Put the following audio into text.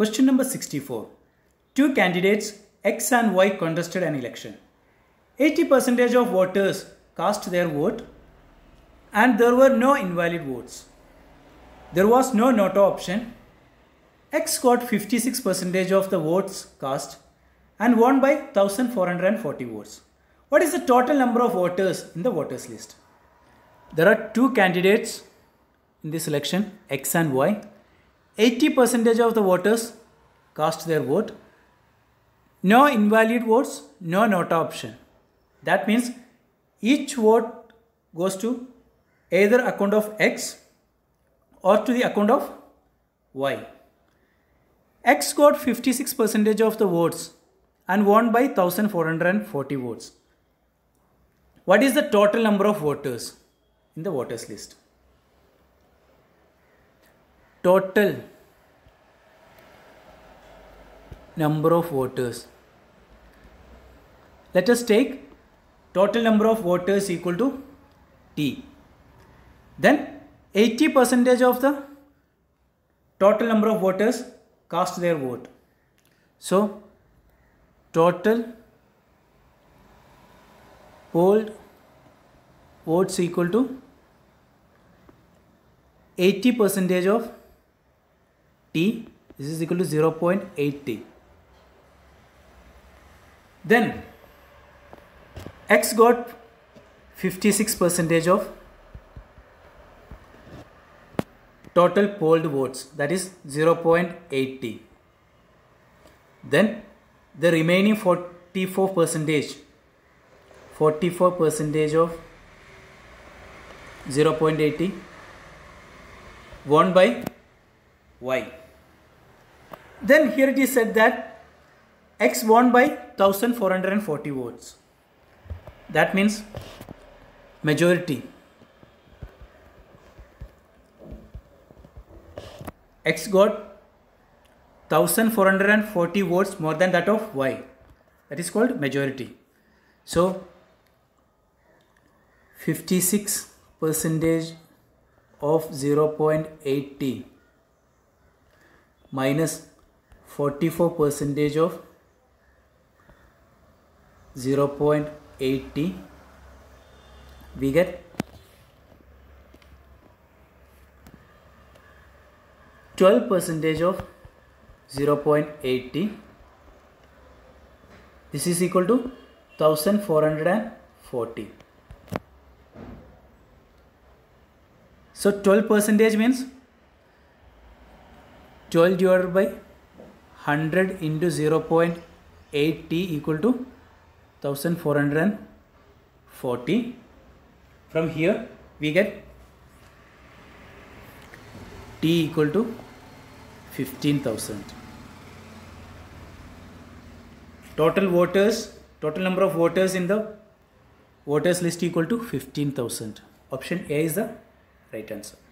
Question number 64. Two candidates X and Y contested an election. 80% of voters cast their vote and there were no invalid votes. There was no NOTA option. X got 56% of the votes cast and won by 1440 votes. What is the total number of voters in the voters list? There are two candidates in this election, X and Y. 80% of the voters cast their vote. No invalid votes, no NOTA option. That means each vote goes to either account of X or to the account of Y. X got 56% of the votes and won by 1440 votes. What is the total number of voters in the voters list? Total number of voters. Let us take total number of voters equal to T. Then 80% of the total number of voters cast their vote. So total polled votes equal to 80% of T. This is equal to 0.8T. Then X got 56% of total polled votes, that is 0.8T. Then the remaining 44% of 0.8T won by Y. Then here it is said that X won by 1440 votes. That means majority. X got 1440 votes more than that of Y. That is called majority. So 56% of 0.8T minus 44% of 0.8T, we get percentage of 0.8T. This is equal to 1440. So 12% means 12 divided by 100 into 0.8T equal to 1440. From here we get T equal to 15,000. Total number of voters in the voters list equal to 15,000. Option A is the right answer.